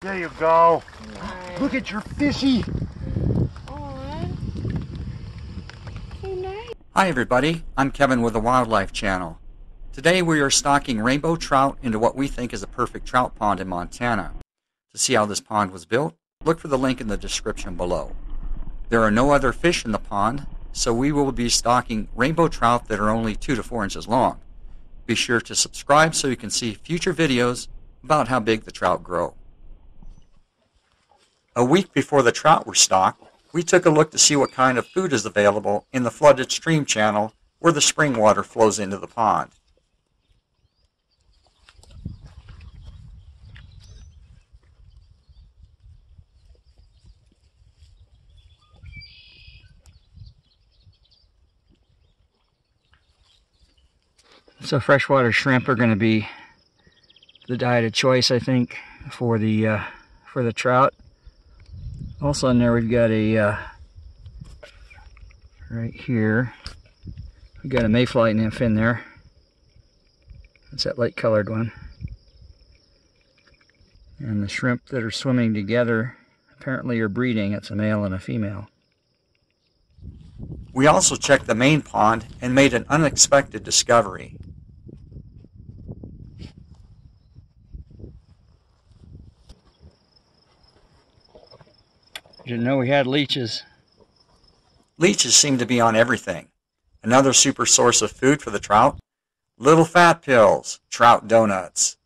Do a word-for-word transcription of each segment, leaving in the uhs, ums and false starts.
There you go. Nice. Look at your fishy. Aww. So nice. Hi everybody, I'm Kevin with the Wildlife Channel. Today we are stocking rainbow trout into what we think is a perfect trout pond in Montana. To see how this pond was built, look for the link in the description below. There are no other fish in the pond, so we will be stocking rainbow trout that are only two to four inches long. Be sure to subscribe so you can see future videos about how big the trout grow. A week before the trout were stocked, we took a look to see what kind of food is available in the flooded stream channel where the spring water flows into the pond. So freshwater shrimp are going to be the diet of choice, I think, for the uh, for the trout. Also in there we've got a, uh, right here, we've got a mayfly nymph in there. That's that light colored one. And the shrimp that are swimming together apparently are breeding. It's a male and a female. We also checked the main pond and made an unexpected discovery. Didn't know we had leeches. Leeches seem to be on everything. Another super source of food for the trout, little fat pills, trout donuts.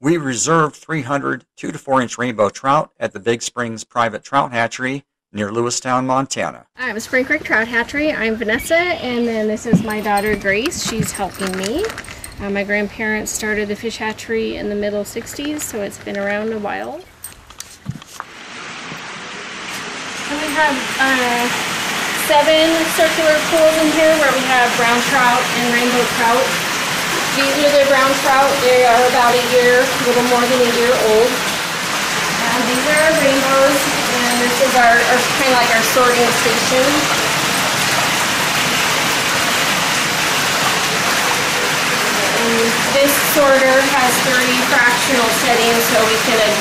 We reserved three hundred two to four inch rainbow trout at the Big Springs Private Trout Hatchery near Lewistown, Montana. I'm Spring Creek Trout Hatchery. I'm Vanessa, and then this is my daughter Grace. She's helping me. Uh, my grandparents started the fish hatchery in the middle sixties, so it's been around a while. And we have uh, seven circular pools in here where we have brown trout and rainbow trout. These are the brown trout. They are about a year, a little more than a year old. And these are our rainbows, and this is our, our kind of like our sorting station. And this sorter has three fractional settings, so we can ad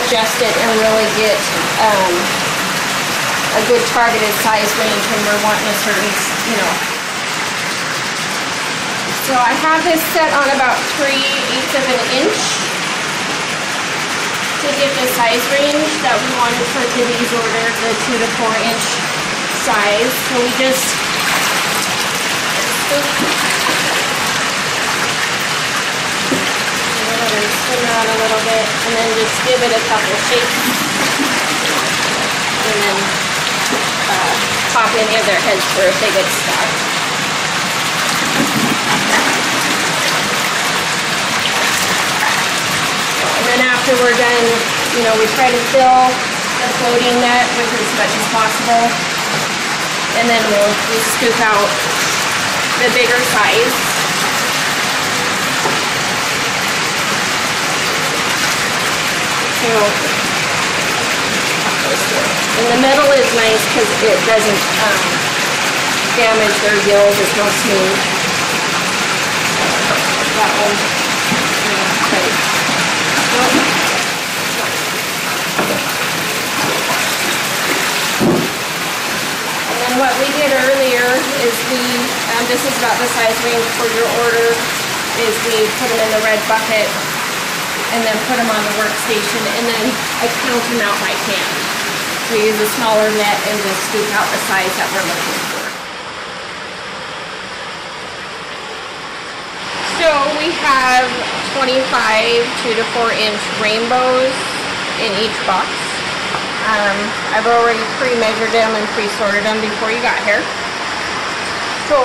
adjust it and really get um, a good targeted size range when we're wanting a certain, you know. So I have this set on about three eighths of an inch to get the size range that we wanted for today's order, the two to four inch size. So we just spin out a little bit and then just give it a couple shakes, and then Uh, pop any of their heads through if they get stuck. And then after we're done, you know, we try to fill the floating net with as much as possible. And then we'll we scoop out the bigger size. So and the metal is nice because it doesn't um, damage their gills. It's not smooth. That one. And then what we did earlier is we, um, this is about the size range for your order, is we put them in the red bucket and then put them on the workstation, and then I count them out by hand. So we use a smaller net and just scoop out the size that we're looking for. So we have twenty-five two to four inch rainbows in each box. Um, I've already pre-measured them and pre-sorted them before you got here. So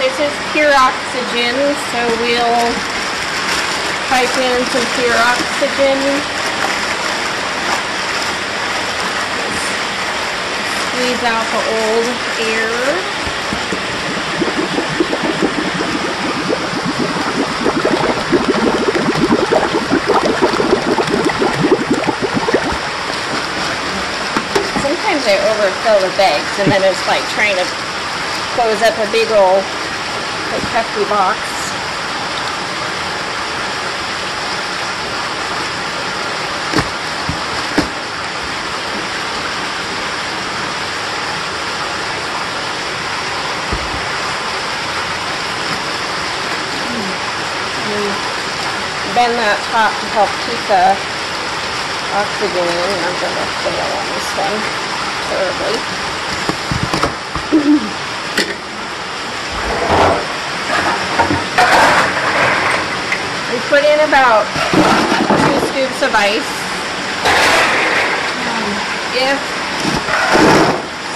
this is pure oxygen, so we'll pipe in some pure oxygen. Squeeze out the old air. Sometimes I overfill the bags, and then it's like trying to close up a big old hefty box. bend that top to help keep the oxygen in. And I'm going to fail on this one terribly. We put in about two scoops of ice. If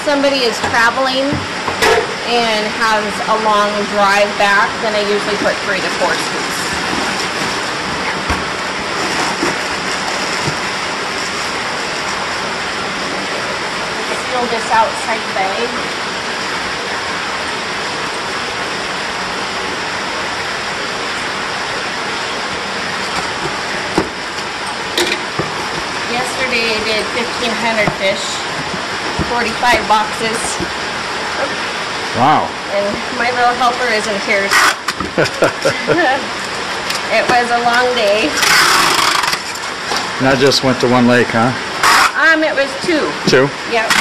somebody is traveling and has a long drive back, then I usually put three to four scoops. Seal this outside bag. Yesterday I did fifteen hundred fish, forty-five boxes. Oops. Wow. And my little helper is in tears. It was a long day. And I just went to one lake, huh? Um, it was two. Two? Yep.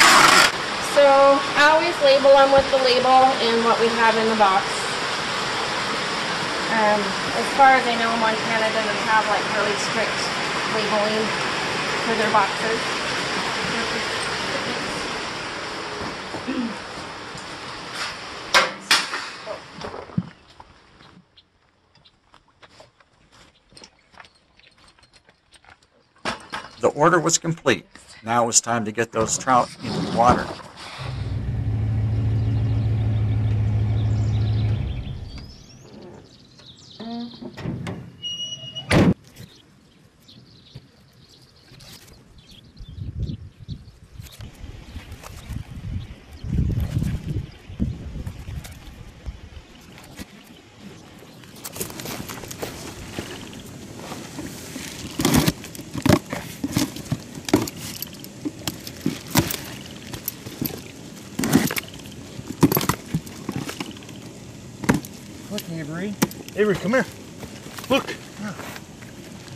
So I always label them with the label and what we have in the box. Um, as far as I know, Montana doesn't have like really strict labeling for their boxes. The order was complete. Now it was time to get those trout into the water. Avery, come here. Look.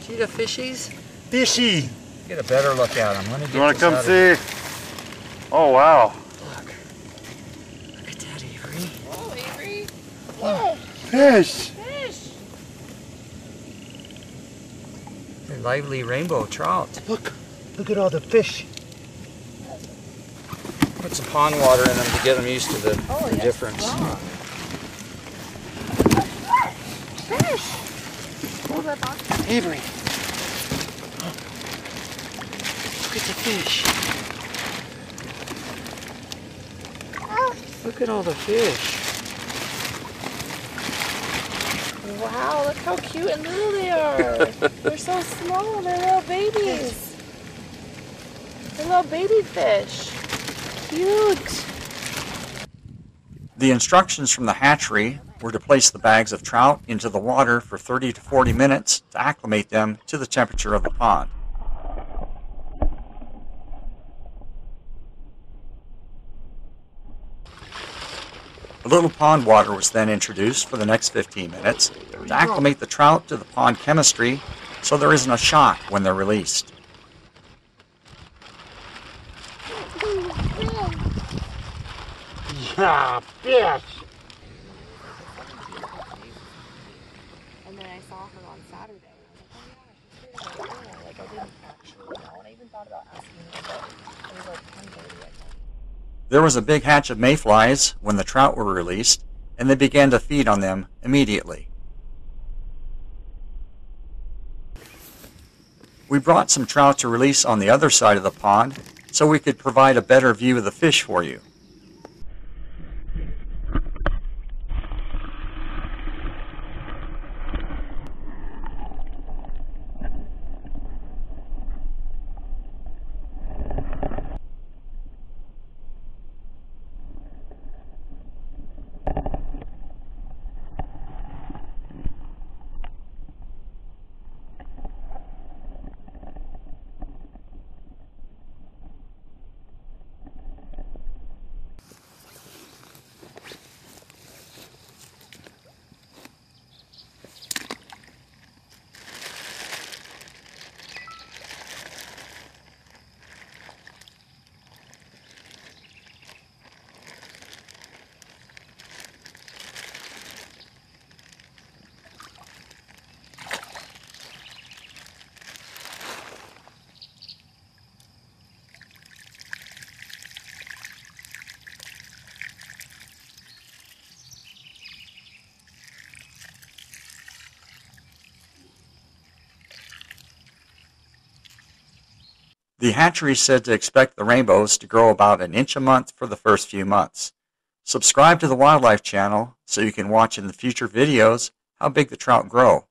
See the fishies? Fishy. Get a better look at them. Let me get you want to come see? Oh, wow. Look. Look at that, Avery. Oh, Avery. Whoa. Fish. Fish. They're lively rainbow trout. Look. Look at all the fish. Put some pond water in them to get them used to the, oh, the yes. difference. Wow. Avery, look at the fish. Look at all the fish. Wow, look how cute and little they are. They're so small, they're little babies. They're little baby fish. Cute. The instructions from the hatchery were to place the bags of trout into the water for thirty to forty minutes to acclimate them to the temperature of the pond. A little pond water was then introduced for the next fifteen minutes to acclimate the trout to the pond chemistry so there isn't a shock when they're released. Yeah, fish! There was a big hatch of mayflies when the trout were released, and they began to feed on them immediately. We brought some trout to release on the other side of the pond so we could provide a better view of the fish for you. The hatchery is said to expect the rainbows to grow about an inch a month for the first few months. Subscribe to the Wildlife Channel so you can watch in the future videos how big the trout grow.